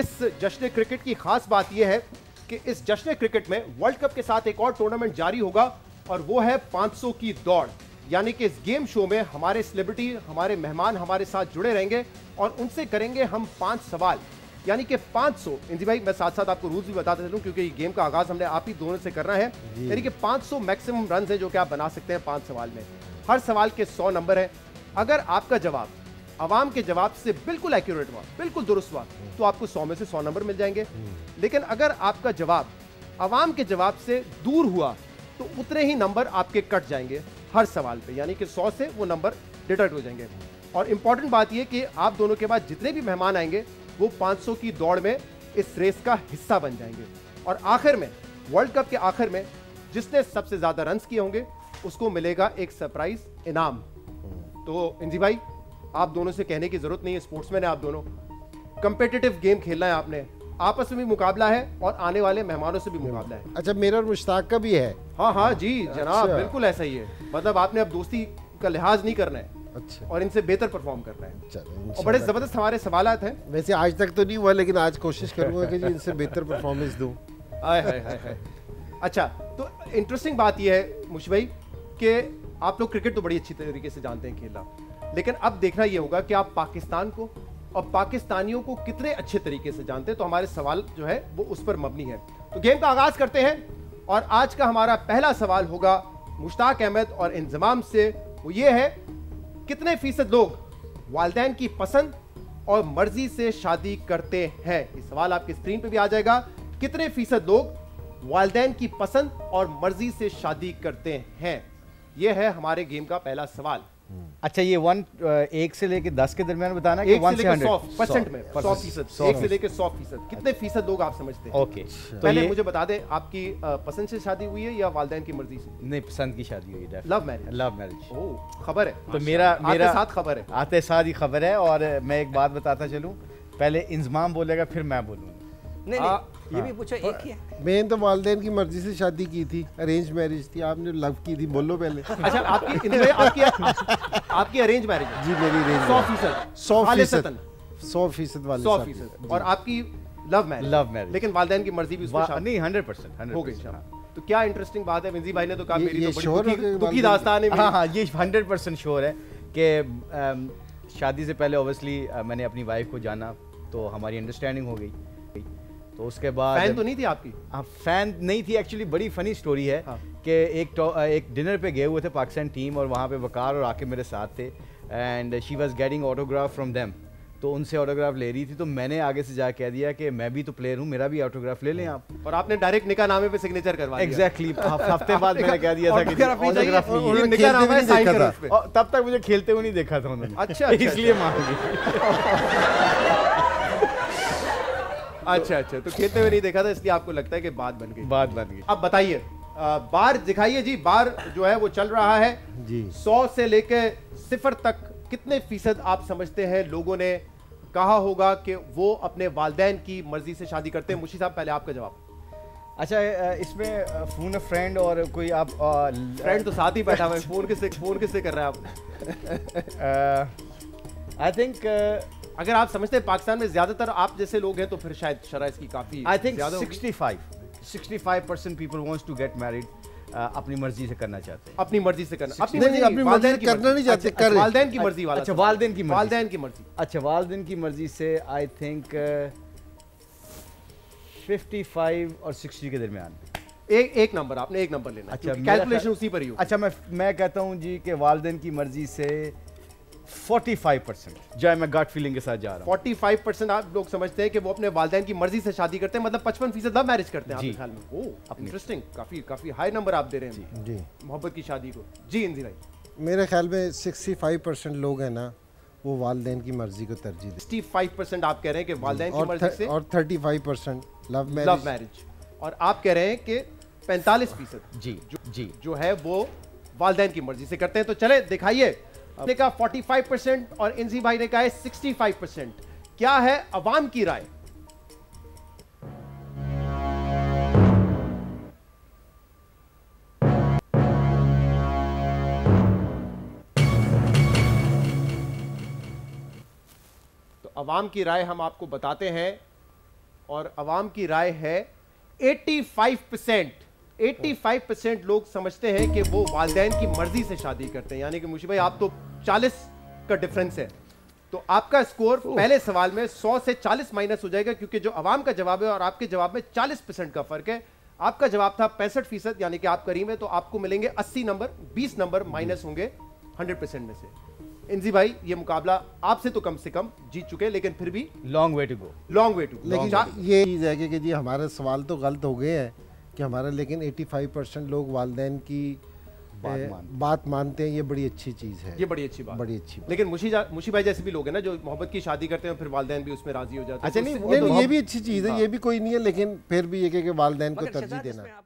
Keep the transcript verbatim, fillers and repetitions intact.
इस जश्न क्रिकेट की खास बात यह है कि इस जश्न क्रिकेट में वर्ल्ड कप के साथ एक और टूर्नामेंट जारी होगा और वो है पाँच सौ की दौड़। यानी कि इस गेम शो में हमारे सेलिब्रिटी, हमारे मेहमान हमारे साथ जुड़े रहेंगे और उनसे करेंगे हम पांच सवाल, यानी कि पाँच सौ। इंजी भाई, मैं साथ साथ आपको रूल्स भी बताते चलूँ क्योंकि गेम का आगाज हमने आप ही दोनों से करना है। यानी कि पाँच सौ मैक्सिमम रन है जो कि आप बना सकते हैं पाँच सवाल में। हर सवाल के सौ नंबर है। अगर आपका जवाब आवाम के जवाब से बिल्कुल एक्यूरेट हुआ, बिल्कुल दुरुस्त हुआ, तो आपको सौ में से सौ नंबर मिल जाएंगे। लेकिन अगर आपका जवाब आवाम के जवाब से दूर हुआ तो उतने ही नंबर आपके कट जाएंगे हर सवाल पे, यानी कि सौ से वो नंबर डिडक्ट हो जाएंगे। और इम्पॉर्टेंट बात यह कि आप दोनों के बाद जितने भी मेहमान आएंगे वो पाँच सौ की दौड़ में इस रेस का हिस्सा बन जाएंगे। और आखिर में, वर्ल्ड कप के आखिर में जिसने सबसे ज़्यादा रन्स किए होंगे उसको मिलेगा एक सरप्राइज इनाम। तो इंजी भाई, आप दोनों से कहने की ज़रूरत नहीं है, स्पोर्ट्समैन है आप दोनों, कंपेटिटिव गेम खेलना है आपने, आपस में भी मुकाबला है और आने वाले मेहमानों से भी मुकाबला है। अच्छा, मेरा और मुश्ताक का भी है? हाँ हाँ जी जनाब, अच्छा। बिल्कुल ऐसा ही है, मतलब आपने अब दोस्ती का लिहाज नहीं करना है। अच्छा। और इनसे बेहतर परफॉर्म करना है। और बड़े जबरदस्त हमारे सवाल आते हैं, वैसे आज तक तो नहीं हुआ लेकिन आज कोशिश करूंगा कि इनसे बेहतर परफॉर्मेंस दूं। हाय हाय हाय। अच्छा, तो इंटरेस्टिंग बात यह है मुश भाई कि आप लोग क्रिकेट तो बड़ी अच्छी तरीके से जानते हैं खेलना, लेकिन अब देखना यह होगा कि आप पाकिस्तान को और पाकिस्तानियों को कितने अच्छे तरीके से जानते हैं। तो हमारे सवाल जो है वो उस पर मबनी है। तो गेम का आगाज करते हैं और आज का हमारा पहला सवाल होगा मुश्ताक अहमद और इंजमाम से। वो ये है, कितने फीसद लोग वालदैन की पसंद और मर्जी से शादी करते हैं? ये सवाल आपके स्क्रीन पे भी आ जाएगा। कितने फीसद लोग वालदैन की पसंद और मर्जी से शादी करते हैं? ये है हमारे गेम का पहला सवाल। अच्छा, ये वन एक से लेके दस के दरमियान बताना है कि वन से हंड्रेड परसेंट में सौ फीसद, एक से लेके सौ फीसद कितने फीसद लोग आप समझते हैं? ओके, पहले मुझे बता दे, आपकी पसंद से शादी हुई है या वालदैन की मर्जी से? नहीं, पसंद की शादी हुई है। Love marriage? Love marriage. Oh, खबर है तो मेरा मेरा साथ खबर है, आते साथ ही खबर है। और मैं एक बात बताता चलूँ, पहले इंजमाम बोलेगा फिर मैं बोलूँगा। नहीं, आ, नहीं, ये भी पूछो एक ही है। मैंने तो वालदैन की मर्जी से शादी की थी, अरेंज मैरिज थी, आपने लव की थी। बोलो पहले। अच्छा, आपकी आपकी आपकी अरेंज मैरिज? जी, मेरी अरेंज। सौ फीसद सौ फीसद सौ फीसद वाले सौ फीसद। और आपकी लव मैरिज? लव मैरिज, लेकिन वालदैन की मर्जी भी नहीं, हंड्रेड परसेंट हो गई। तो क्या इंटरेस्टिंग बात है, विंजी भाई ने तो कहा मेरी तो बड़ी दुखी दास्तान है। हाँ हाँ, ये हंड्रेड परसेंट श्योर है कि शादी से पहले ऑब्वियसली मैंने अपनी वाइफ को जाना, तो हमारी अंडरस्टैंडिंग हो गई। तो उसके बाद फैन तो नहीं थी आपकी? हाँ, फैन नहीं थी एक्चुअली। बड़ी फनी स्टोरी है। हाँ। कि एक एक डिनर पे गए हुए थे पाकिस्तान टीम, और वहाँ पे वकार और आके मेरे साथ थे, and she was getting autograph from them, तो उनसे ऑटोग्राफ ले रही थी। तो मैंने आगे से जा कह दिया कि मैं भी तो प्लेयर हूँ, मेरा भी ऑटोग्राफ ले लें आप। और आपने डायरेक्ट निकाह नामे पे सिग्नेचर करवा दिया। एग्जैक्टली, हफ्ते बाद मैंने कह दिया था कि ऑटोग्राफ नहीं, निकाह नामे साइन करो। तब तक मुझे खेलते हुए नहीं देखा था उन्होंने। अच्छा, इसलिए मांगी। अच्छा अच्छा, तो खेलते हुए नहीं देखा था इसलिए आपको लगता है कि बात बन गई। बात बन गई। अब बताइए, बार दिखाइए जी, बार जो है वो चल रहा है जी। सौ से लेकर सिफर तक कितने फीसद आप समझते हैं लोगों ने कहा होगा कि वो अपने वालदैन की मर्जी से शादी करते हैं? मुशी साहब, पहले आपका जवाब। अच्छा, इसमें फोन फ्रेंड और कोई आप आ, फ्रेंड तो साथ ही बैठा हुआ है। फोन किससे फोन किससे कर रहे हैं आप? आई थिंक अगर आप समझते हैं पाकिस्तान में ज्यादातर आप जैसे लोग हैं तो फिर शायद शरह इसकी काफी। I think sixty five percent people wants to get married, अपनी मर्जी से करना चाहते हैं। अपनी मर्जी से करना, अपनी मर्जी, अपनी मर्जी करना नहीं चाहते, कर वालिदैन की मर्जी वाला। अच्छा, वालिदैन की मर्जी, वालिदैन की मर्जी। अच्छा, वालिदैन की मर्जी से आई थिंक पचपन और साठ के दरमियान। एक एक नंबर आपने एक नंबर लेना। अच्छा, कैलकुलेशन उसी पर ही हो। अच्छा, मैं मैं कहता हूं जी कि वालिदैन की मर्जी से पैंतालीस परसेंट, जय मैं गट फीलिंग के साथ जा रहा हूं। पैंतालीस परसेंट आप लोग समझते हैं कि वो अपने वालिदैन की मर्जी से शादी करते हैं, मतलब पचपन फीसद लव मैरिज करते हैं आपके ख्याल में। ओह, इंटरेस्टिंग, काफी काफी हाई नंबर आप दे रहे हैं जी, मोहब्बत की शादी को जी। इंदिरा, मेरे ख्याल में पैंसठ परसेंट लोग हैं ना, वो वालिदैन की मर्जी को तरजीह देते हैं। पैंसठ परसेंट आप कह रहे हैं कि वालिदैन की मर्जी से, और पैंतीस percent love marriage love marriage और आप कह रहे हैं कि पैंतालीस फीसद जी जी जो है वो वालिदैन की मर्जी से करते हैं। तो चले दिखाइए, ने कहा पैंतालीस परसेंट और इंजी भाई ने कहा है पैंसठ परसेंट। क्या है अवाम की राय? तो अवाम की राय हम आपको बताते हैं और आवाम की राय है पचासी परसेंट पचासी परसेंट लोग समझते हैं कि वो वालदैन की मर्जी से शादी करते हैं। यानी कि मुशी भाई आप तो चालीस का डिफरेंस है, तो आपका स्कोर पहले सवाल में सौ से चालीस माइनस हो जाएगा क्योंकि जो आवाम का जवाब है और आपके जवाब में चालीस परसेंट का फर्क है। आपका जवाब था पैंसठ फीसद, यानी कि आप करीब है, तो आपको मिलेंगे अस्सी नंबर, बीस नंबर माइनस होंगे सौ परसेंट में से। इंजी भाई ये मुकाबला आपसे तो कम से कम जीत चुके हैं लेकिन फिर भी long way to go, long way to. लेकिन ये चीज है कि जी हमारे सवाल तो गलत हो गए हैं कि हमारा, लेकिन पचासी परसेंट लोग वालदैन की बात, ए, मानते। बात मानते हैं। ये बड़ी अच्छी चीज़ है, ये बड़ी अच्छी बात, बड़ी अच्छी बात। लेकिन मुशी मुशी भाई जैसे भी लोग हैं ना जो मोहब्बत की शादी करते हैं फिर वालदैन भी उसमें राजी हो जाते हैं। अच्छा नहीं, ये भी अच्छी चीज़ है, ये भी कोई नहीं है, लेकिन फिर भी ये कि वालदैन को तरजीह देना।